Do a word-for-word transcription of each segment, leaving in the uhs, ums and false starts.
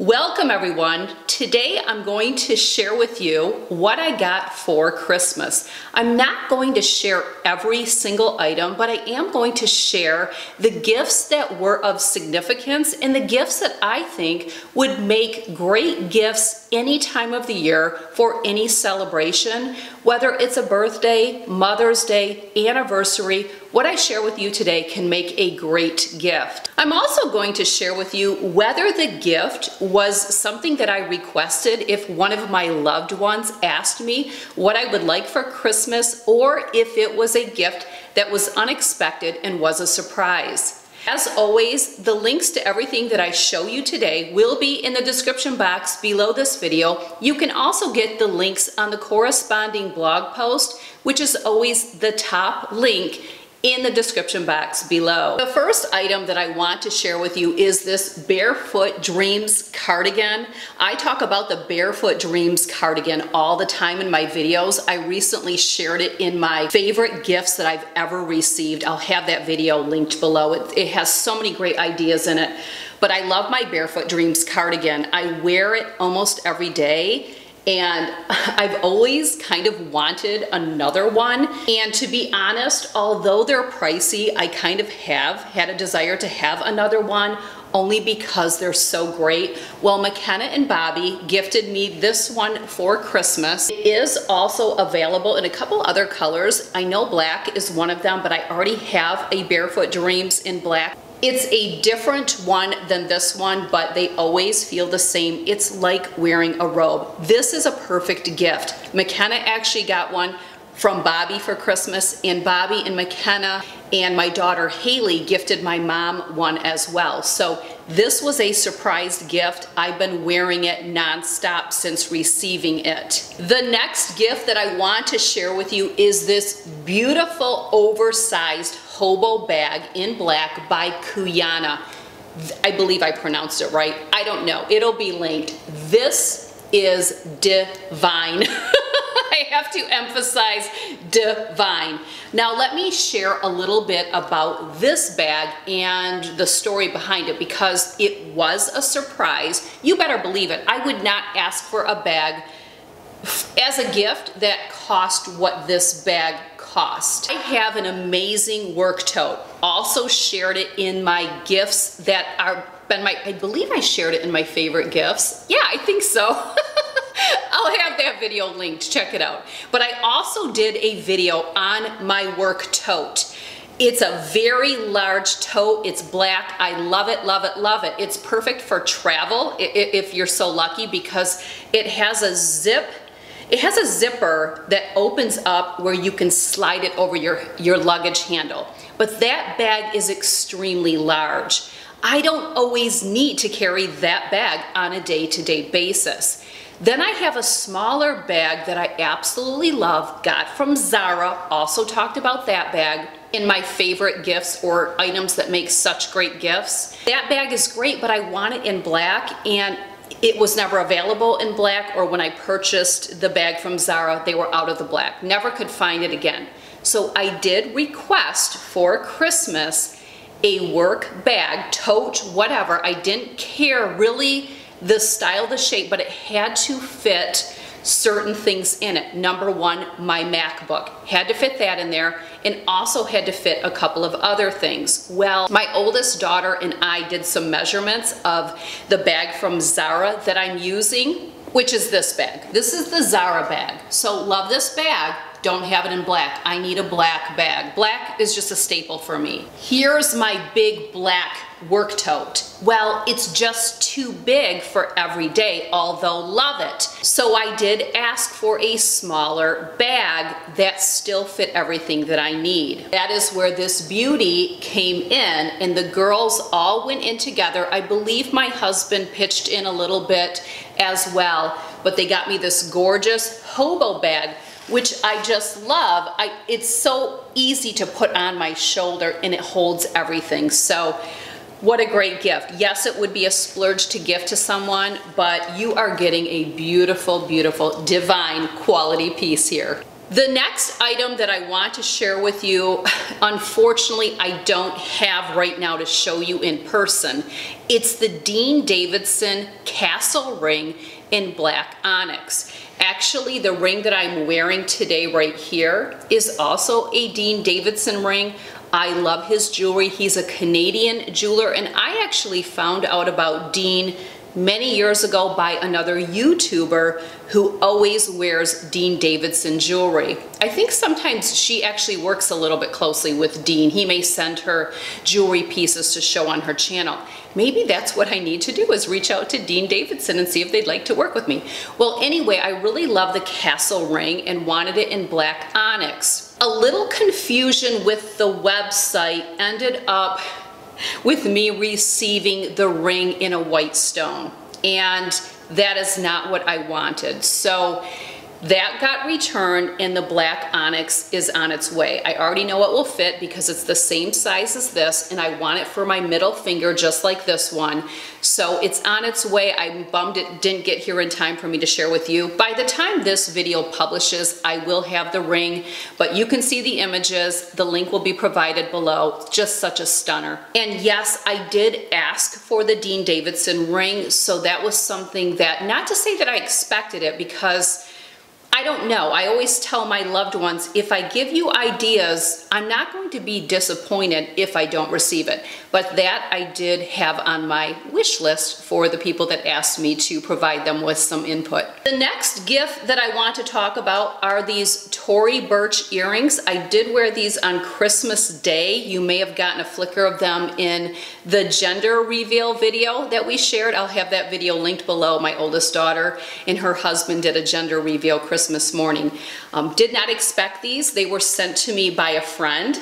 Welcome everyone. Today I'm going to share with you what I got for Christmas. I'm not going to share every single item, but I am going to share the gifts that were of significance and the gifts that I think would make great gifts any time of the year for any celebration, whether it's a birthday, Mother's Day, anniversary. What I share with you today can make a great gift. I'm also going to share with you whether the gift was something that I requested if one of my loved ones asked me what I would like for Christmas, or if it was a gift that was unexpected and was a surprise. As always, the links to everything that I show you today will be in the description box below this video. You can also get the links on the corresponding blog post, which is always the top link in the description box below. The first item that I want to share with you is this Barefoot Dreams cardigan. I talk about the Barefoot Dreams cardigan all the time in my videos. I recently shared it in my favorite gifts that I've ever received. I'll have that video linked below. It, it has so many great ideas in it, but I love my Barefoot Dreams cardigan. I wear it almost every day, and I've always kind of wanted another one. And to be honest, although they're pricey, I kind of have had a desire to have another one only because they're so great. Well, McKenna and Bobby gifted me this one for Christmas. It is also available in a couple other colors. I know black is one of them, but I already have a Barefoot Dreams in black. It's a different one than this one, but they always feel the same. It's like wearing a robe. This is a perfect gift. McKenna actually got one from Bobby for Christmas, and Bobby and McKenna and my daughter Haley gifted my mom one as well. So this was a surprise gift. I've been wearing it nonstop since receiving it. The next gift that I want to share with you is this beautiful oversized hobo bag in black by Cuyana. I believe I pronounced it right. I don't know. It'll be linked. This is divine. I have to emphasize divine. Now let me share a little bit about this bag and the story behind it, because it was a surprise. You better believe it. I would not ask for a bag as a gift that cost what this bag cost. I have an amazing work tote. Also shared it in my gifts that are been my, I believe I shared it in my favorite gifts. Yeah, I think so. I'll have that video linked, check it out. But I also did a video on my work tote. It's a very large tote, it's black. I love it, love it, love it. It's perfect for travel if you're so lucky, because it has a zip, it has a zipper that opens up where you can slide it over your, your luggage handle. But that bag is extremely large. I don't always need to carry that bag on a day-to-day basis. Then I have a smaller bag that I absolutely love, got from Zara, also talked about that bag in my favorite gifts or items that make such great gifts. That bag is great, but I want it in black, and it was never available in black, or when I purchased the bag from Zara, they were out of the black. Never could find it again. So I did request for Christmas a work bag, tote, whatever. I didn't care really the style, the shape, but it had to fit certain things in it. Number one, my MacBook had to fit that in there, and also had to fit a couple of other things. Well, my oldest daughter and I did some measurements of the bag from Zara that I'm using, which is this bag. This is the Zara bag. So love this bag. Don't have it in black. I need a black bag. Black is just a staple for me. Here's my big black work tote. Well, it's just too big for every day, although love it. So I did ask for a smaller bag that still fit everything that I need. That is where this beauty came in, and the girls all went in together. I believe my husband pitched in a little bit as well, but they got me this gorgeous hobo bag, which I just love. I, it's so easy to put on my shoulder, and it holds everything. So what a great gift. Yes, it would be a splurge to gift to someone, but you are getting a beautiful, beautiful, divine quality piece here. The next item that I want to share with you, unfortunately, I don't have right now to show you in person. It's the Dean Davidson Castle Ring in black onyx. Actually, the ring that I'm wearing today right here is also a Dean Davidson ring. I love his jewelry. He's a Canadian jeweler, and I actually found out about Dean many years ago by another YouTuber who always wears Dean Davidson jewelry. I think sometimes she actually works a little bit closely with Dean. He may send her jewelry pieces to show on her channel. Maybe that's what I need to do, is reach out to Dean Davidson and see if they'd like to work with me. Well, anyway, I really love the castle ring and wanted it in black onyx. A little confusion with the website ended up with me receiving the ring in a white stone, and that is not what I wanted. So that got returned, and the black onyx is on its way. I already know it will fit because it's the same size as this, and I want it for my middle finger just like this one. So it's on its way. I'm bummed it didn't get here in time for me to share with you. By the time this video publishes, I will have the ring, but you can see the images. The link will be provided below. Just such a stunner. And yes, I did ask for the Dean Davidson ring, so that was something that, not to say that I expected it, because I don't know. I always tell my loved ones, if I give you ideas, I'm not going to be disappointed if I don't receive it. But that I did have on my wish list for the people that asked me to provide them with some input. The next gift that I want to talk about are these Tory Burch earrings. I did wear these on Christmas Day. You may have gotten a flicker of them in the gender reveal video that we shared. I'll have that video linked below. My oldest daughter and her husband did a gender reveal Christmas Christmas morning. Um, did not expect these. They were sent to me by a friend,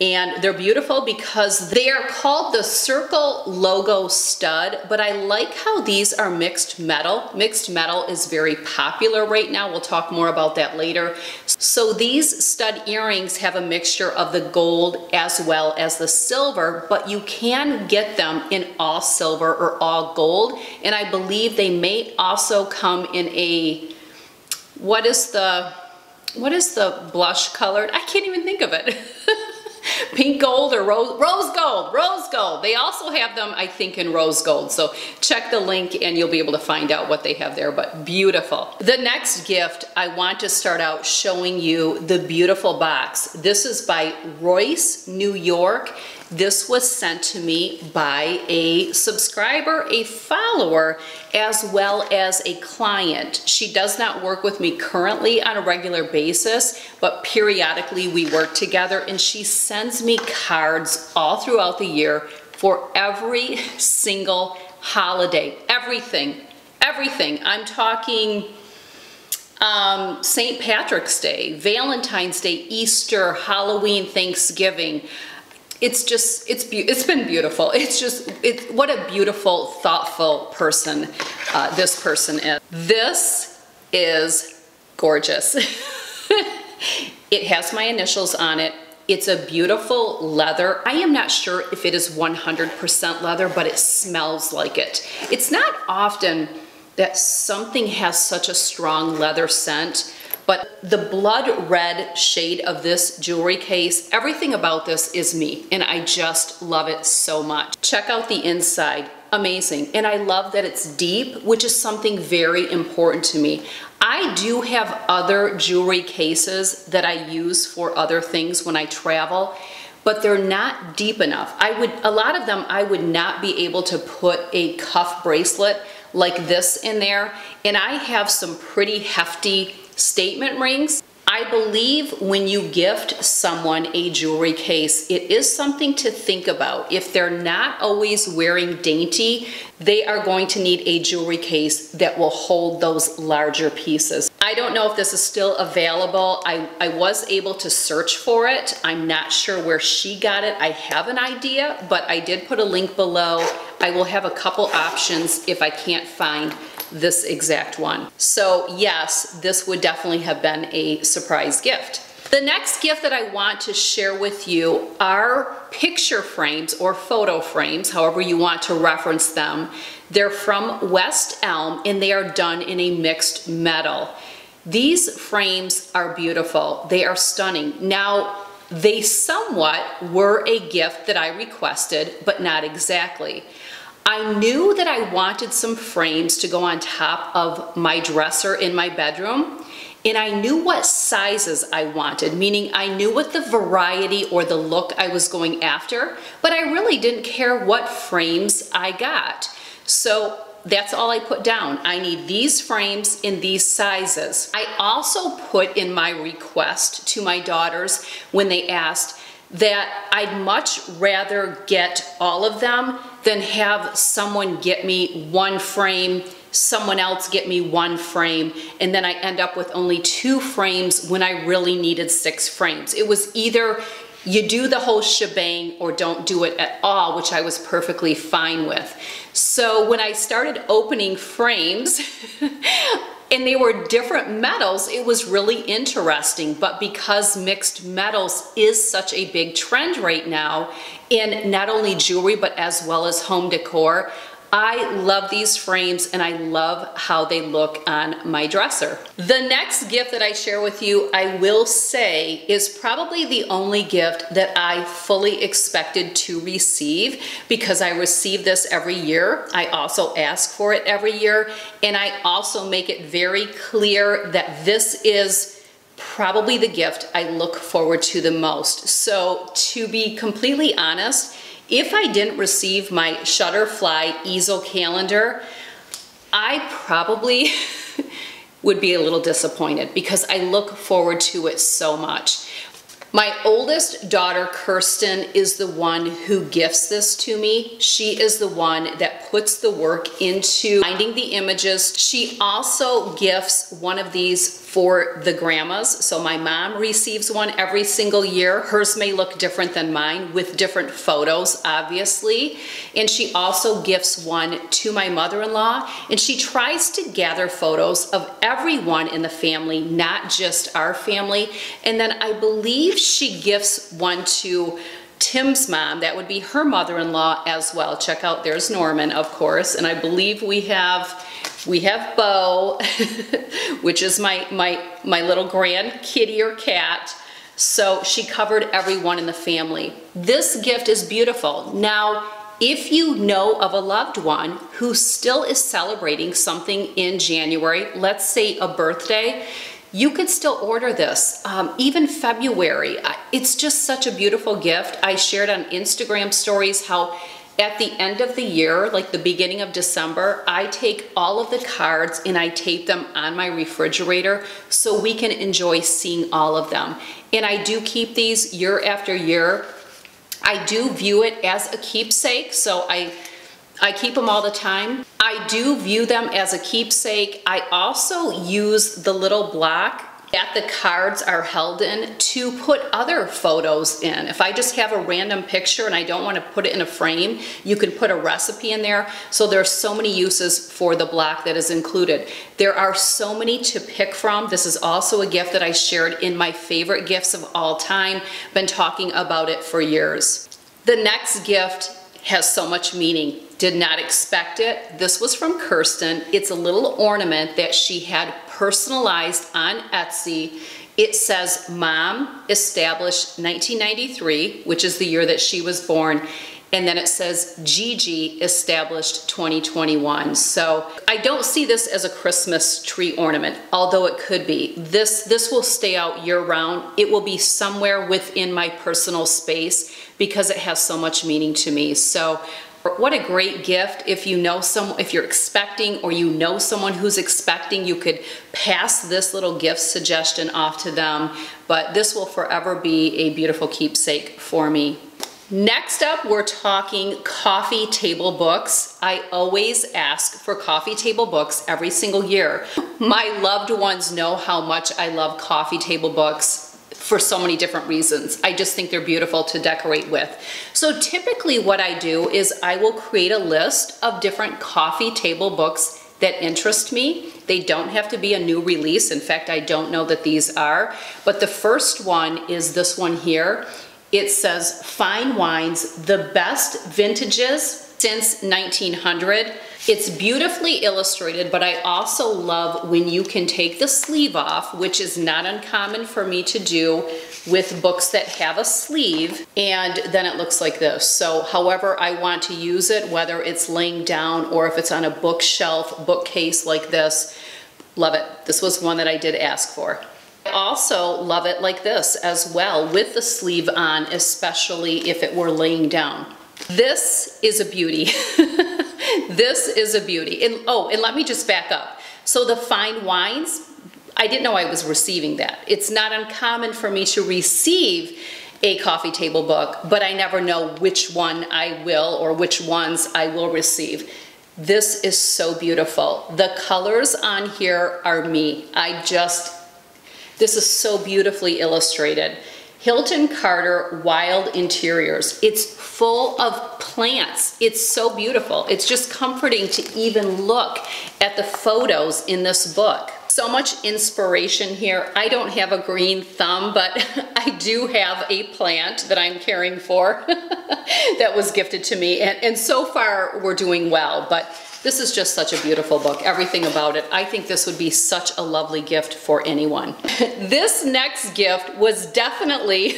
and they're beautiful because they are called the circle logo stud, but I like how these are mixed metal. Mixed metal is very popular right now. We'll talk more about that later. So these stud earrings have a mixture of the gold as well as the silver, but you can get them in all silver or all gold, and I believe they may also come in a What is the, what is the blush colored? I can't even think of it. Pink gold or rose, rose gold, rose gold. They also have them, I think, in rose gold. So check the link and you'll be able to find out what they have there, but beautiful. The next gift, I want to start out showing you the beautiful box. This is by Royce New York. This was sent to me by a subscriber, a follower, as well as a client. She does not work with me currently on a regular basis, but periodically we work together, and she sends me cards all throughout the year for every single holiday. Everything, everything. I'm talking um, Saint Patrick's Day, Valentine's Day, Easter, Halloween, Thanksgiving. It's just, it's be it's been beautiful. It's just, it's, what a beautiful, thoughtful person uh, this person is. This is gorgeous. It has my initials on it. It's a beautiful leather. I am not sure if it is one hundred percent leather, but it smells like it. It's not often that something has such a strong leather scent, but the blood red shade of this jewelry case, everything about this is me, and I just love it so much. Check out the inside, amazing. And I love that it's deep, which is something very important to me. I do have other jewelry cases that I use for other things when I travel, but they're not deep enough. I would, a lot of them, I would not be able to put a cuff bracelet like this in there. And I have some pretty hefty statement rings. I believe when you gift someone a jewelry case, it is something to think about. If they're not always wearing dainty, they are going to need a jewelry case that will hold those larger pieces. I don't know if this is still available. I, I was able to search for it. I'm not sure where she got it. I have an idea, but I did put a link below. I will have a couple options if I can't find this exact one. So yes, this would definitely have been a surprise gift. The next gift that I want to share with you are picture frames or photo frames, however you want to reference them. They're from West Elm, and they are done in a mixed metal. These frames are beautiful. They are stunning. Now, they somewhat were a gift that I requested, but not exactly. I knew that I wanted some frames to go on top of my dresser in my bedroom, and I knew what sizes I wanted, meaning I knew what the variety or the look I was going after, but I really didn't care what frames I got. So that's all I put down. I need these frames in these sizes. I also put in my request to my daughters when they asked that I'd much rather get all of them than have someone get me one frame, someone else get me one frame, and then I end up with only two frames when I really needed six frames. It was either you do the whole shebang or don't do it at all, which I was perfectly fine with. So when I started opening frames and they were different metals, it was really interesting. But because mixed metals is such a big trend right now in not only jewelry, but as well as home decor, I love these frames and I love how they look on my dresser. The next gift that I share with you, I will say, is probably the only gift that I fully expected to receive because I receive this every year. I also ask for it every year, and I also make it very clear that this is probably the gift I look forward to the most. So to be completely honest, if I didn't receive my Shutterfly easel calendar, I probably would be a little disappointed because I look forward to it so much. My oldest daughter, Kirsten, is the one who gifts this to me. She is the one that puts the work into finding the images. She also gifts one of these for the grandmas. So my mom receives one every single year. Hers may look different than mine with different photos, obviously. And she also gifts one to my mother-in-law. And she tries to gather photos of everyone in the family, not just our family. And then I believe she gifts one to Tim's mom. That would be her mother-in-law as well. Check out, there's Norman, of course. And I believe we have we have Bo, which is my my my little grand kitty or cat. So she covered everyone in the family. This gift is beautiful. Now, if you know of a loved one who still is celebrating something in January, let's say a birthday, you could still order this, um, even February. It's just such a beautiful gift. I shared on Instagram stories how at the end of the year, like the beginning of December, I take all of the cards and I tape them on my refrigerator so we can enjoy seeing all of them. And I do keep these year after year. I do view it as a keepsake, so I I keep them all the time. I do view them as a keepsake. I also use the little block that the cards are held in to put other photos in. If I just have a random picture and I don't want to put it in a frame, you can put a recipe in there. So there's so many uses for the block that is included. There are so many to pick from. This is also a gift that I shared in my favorite gifts of all time. Been talking about it for years. The next gift has so much meaning. Did not expect it. This was from Kirsten. It's a little ornament that she had personalized on Etsy. It says, Mom established nineteen ninety-three, which is the year that she was born. And then it says, Gigi established twenty twenty-one. So I don't see this as a Christmas tree ornament, although it could be. This, this will stay out year round. It will be somewhere within my personal space because it has so much meaning to me. So what a great gift. If you know some, if you're expecting or you know someone who's expecting, you could pass this little gift suggestion off to them, but this will forever be a beautiful keepsake for me. Next up, we're talking coffee table books. I always ask for coffee table books every single year. My loved ones know how much I love coffee table books for so many different reasons. I just think they're beautiful to decorate with. So typically what I do is I will create a list of different coffee table books that interest me. They don't have to be a new release. In fact, I don't know that these are, but the first one is this one here. It says Fine Wines, the best vintages since nineteen hundred. It's beautifully illustrated, but I also love when you can take the sleeve off, which is not uncommon for me to do with books that have a sleeve, and then it looks like this. So however I want to use it, whether it's laying down or if it's on a bookshelf, bookcase like this, love it. This was one that I did ask for. I also love it like this as well, with the sleeve on, especially if it were laying down. This is a beauty. This is a beauty. And oh, and let me just back up. So the fine wines, I didn't know I was receiving that. It's not uncommon for me to receive a coffee table book, but I never know which one I will or which ones I will receive. This is so beautiful. The colors on here are me. I just, this is so beautifully illustrated. Hilton Carter Wild Interiors. It's full of plants. It's so beautiful. It's just comforting to even look at the photos in this book. So much inspiration here. I don't have a green thumb, but I do have a plant that I'm caring for that was gifted to me. And, and so far we're doing well, but this is just such a beautiful book, everything about it. I think this would be such a lovely gift for anyone. This next gift was definitely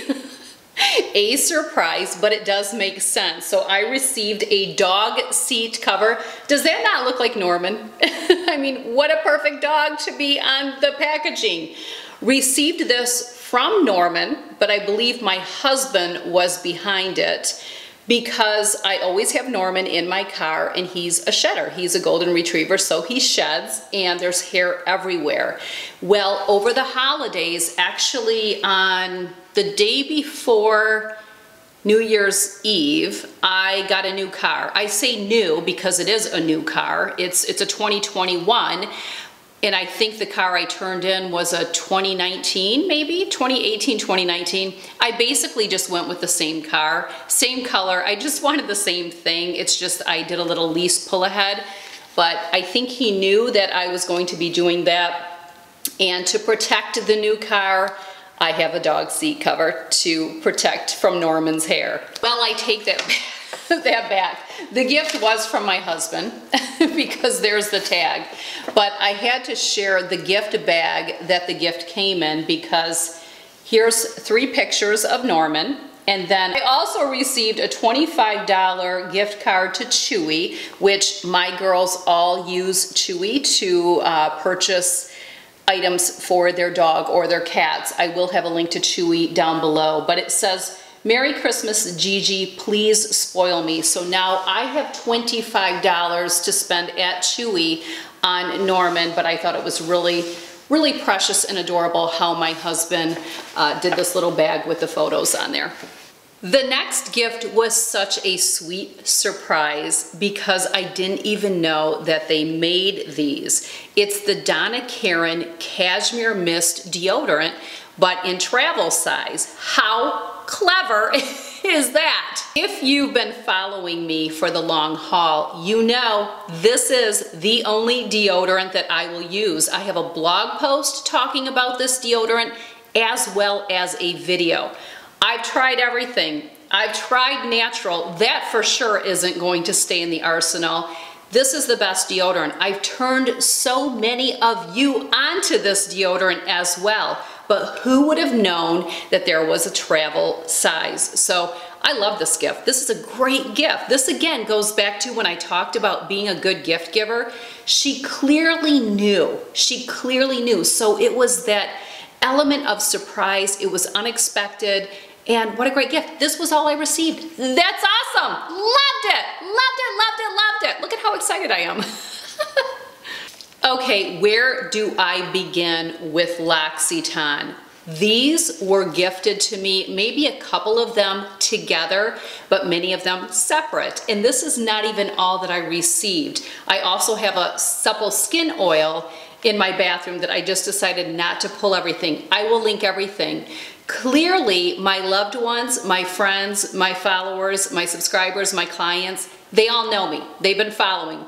a surprise, but it does make sense. So I received a dog seat cover. Does that not look like Norman? I mean, what a perfect dog to be on the packaging. Received this from Norman, but I believe my husband was behind it, because I always have Norman in my car and he's a shedder. He's a golden retriever, so he sheds and there's hair everywhere. Well, over the holidays, actually on the day before New Year's Eve, I got a new car. I say new because it is a new car. It's, it's a twenty twenty-one, and I think the car I turned in was a twenty nineteen, maybe twenty eighteen, twenty nineteen. I basically just went with the same car, same color. I just wanted the same thing. It's just I did a little lease pull ahead, but I think he knew that I was going to be doing that, and to protect the new car, I have a dog seat cover to protect from Norman's hair. Well, I take that that back. The gift was from my husband because there's the tag, but I had to share the gift bag that the gift came in, because here's three pictures of Norman. And then I also received a twenty-five dollar gift card to Chewy, which my girls all use Chewy to uh, purchase items for their dog or their cats. I will have a link to Chewy down below, but it says, "Merry Christmas, Gigi, please spoil me." So now I have twenty-five dollars to spend at Chewy on Norman, but I thought it was really, really precious and adorable how my husband uh, did this little bag with the photos on there. The next gift was such a sweet surprise because I didn't even know that they made these. It's the Donna Karan Cashmere Mist Deodorant, but in travel size. How clever is that? If you've been following me for the long haul, you know this is the only deodorant that I will use. I have a blog post talking about this deodorant as well as a video. I've tried everything. I've tried natural. That for sure isn't going to stay in the arsenal. This is the best deodorant. I've turned so many of you onto this deodorant as well, but who would have known that there was a travel size? So I love this gift. This is a great gift. This again goes back to when I talked about being a good gift giver. She clearly knew. She clearly knew. So it was that element of surprise. It was unexpected, and what a great gift. This was all I received. That's awesome. Loved it, loved it, loved it, loved it. Look at how excited I am. Okay, where do I begin with L'Occitane? These were gifted to me, maybe a couple of them together, but many of them separate. And this is not even all that I received. I also have a supple skin oil in my bathroom that I just decided not to pull everything. I will link everything. Clearly, my loved ones, my friends, my followers, my subscribers, my clients, they all know me. They've been following.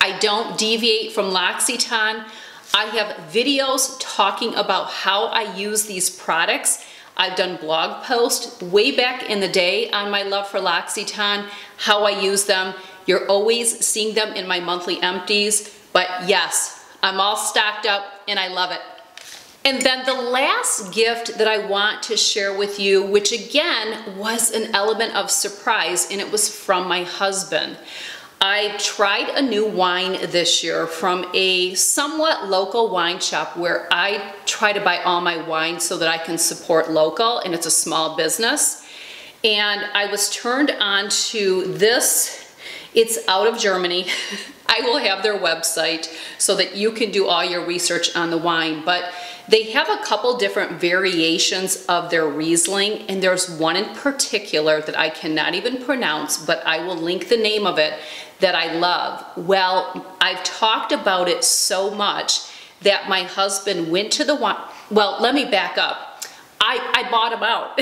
I don't deviate from L'Occitane. I have videos talking about how I use these products. I've done blog posts way back in the day on my love for L'Occitane, how I use them. You're always seeing them in my monthly empties, but yes, I'm all stocked up and I love it. And then the last gift that I want to share with you, which again was an element of surprise, and it was from my husband. I tried a new wine this year from a somewhat local wine shop where I try to buy all my wine so that I can support local, and it's a small business. And I was turned on to this. It's out of Germany. I will have their website so that you can do all your research on the wine, but they have a couple different variations of their Riesling, and there's one in particular that I cannot even pronounce, but I will link the name of it, that I love. Well, I've talked about it so much that my husband went to the wine, well, let me back up. I, I bought them out.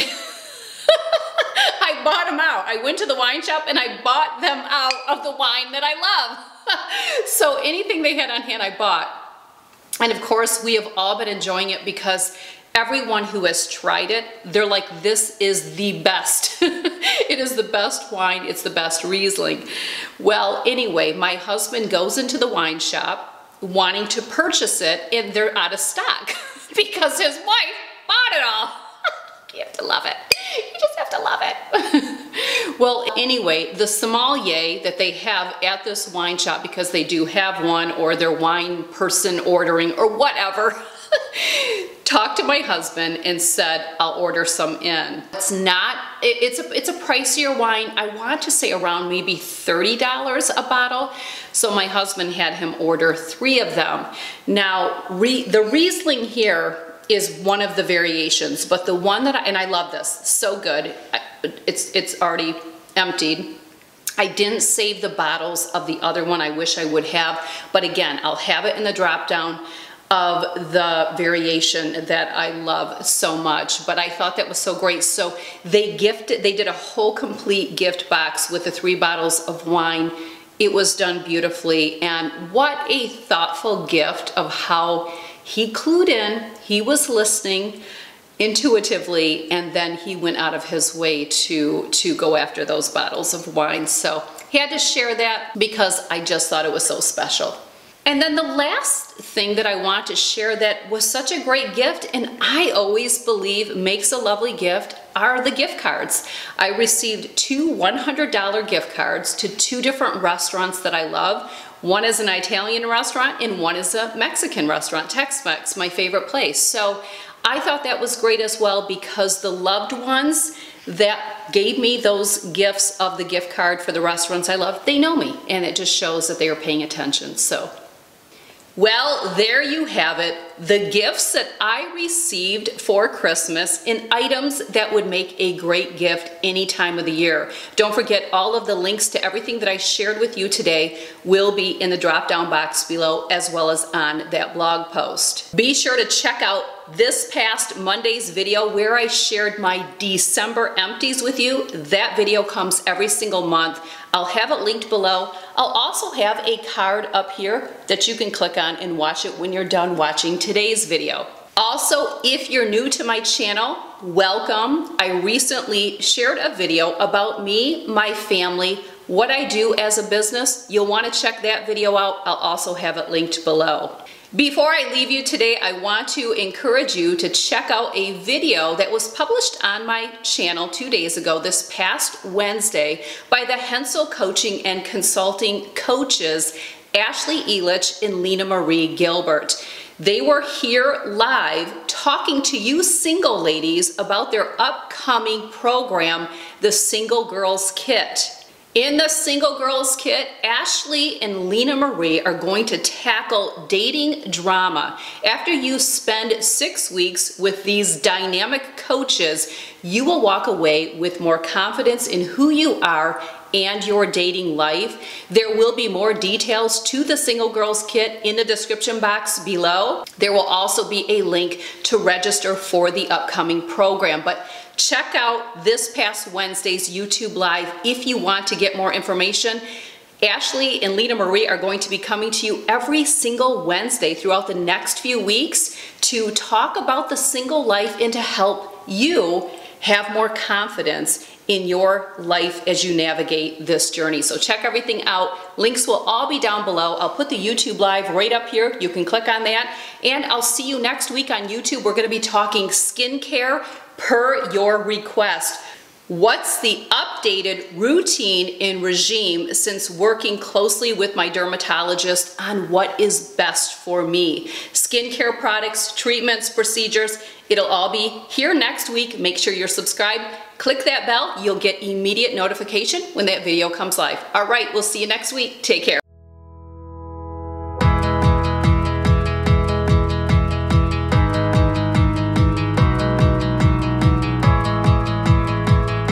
I bought them out. I went to the wine shop and I bought them out of the wine that I love. So anything they had on hand, I bought. And of course, we have all been enjoying it because everyone who has tried it, they're like, this is the best. It is the best wine. It's the best Riesling. Well, anyway, my husband goes into the wine shop wanting to purchase it, and they're out of stock because his wife bought it all. You have to love it. You just have to love it. Well, anyway, the sommelier that they have at this wine shop, because they do have one, or their wine person ordering or whatever, talked to my husband and said, I'll order some in. It's not, it, it's, a, it's a pricier wine. I want to say around maybe thirty dollars a bottle. So my husband had him order three of them. Now, re, the Riesling here is one of the variations, but the one that I, and I love this, so good. It's, it's already emptied. I didn't save the bottles of the other one. I wish I would have, but again, I'll have it in the drop down of the variation that I love so much, but I thought that was so great. So they gifted, they did a whole complete gift box with the three bottles of wine. It was done beautifully, and what a thoughtful gift of how he clued in, he was listening intuitively, and then he went out of his way to, to go after those bottles of wine. So he had to share that because I just thought it was so special. And then the last thing that I want to share that was such a great gift, and I always believe makes a lovely gift, are the gift cards. I received two one hundred dollar gift cards to two different restaurants that I love. One is an Italian restaurant and one is a Mexican restaurant, Tex-Mex, my favorite place. So I thought that was great as well, because the loved ones that gave me those gifts of the gift card for the restaurants I love, they know me, and it just shows that they are paying attention. So, well, there you have it. The gifts that I received for Christmas, and items that would make a great gift any time of the year. Don't forget, all of the links to everything that I shared with you today will be in the drop down box below, as well as on that blog post. Be sure to check out this past Monday's video where I shared my December empties with you. That video comes every single month. I'll have it linked below. I'll also have a card up here that you can click on and watch it when you're done watching today's video. Also, if you're new to my channel, welcome. I recently shared a video about me, my family, what I do as a business. You'll want to check that video out. I'll also have it linked below. Before I leave you today, I want to encourage you to check out a video that was published on my channel two days ago, this past Wednesday, by the Hensel Coaching and Consulting coaches, Ashley Ehlich and Lena Marie Gilbert. They were here live talking to you single ladies about their upcoming program, the Single Girls Kit. In the Single Girls Kit, Ashley and Lena Marie are going to tackle dating drama. After you spend six weeks with these dynamic coaches, you will walk away with more confidence in who you are and your dating life. There will be more details to the Single Girls Kit in the description box below. There will also be a link to register for the upcoming program. But check out this past Wednesday's YouTube Live if you want to get more information. Ashley and Lena Marie are going to be coming to you every single Wednesday throughout the next few weeks to talk about the single life and to help you have more confidence in your life as you navigate this journey. So check everything out. Links will all be down below. I'll put the YouTube live right up here. You can click on that. And I'll see you next week on YouTube. We're gonna be talking skincare per your request. What's the updated routine and regime since working closely with my dermatologist on what is best for me? Skincare products, treatments, procedures, it'll all be here next week. Make sure you're subscribed. Click that bell. You'll get immediate notification when that video comes live. All right, we'll see you next week. Take care.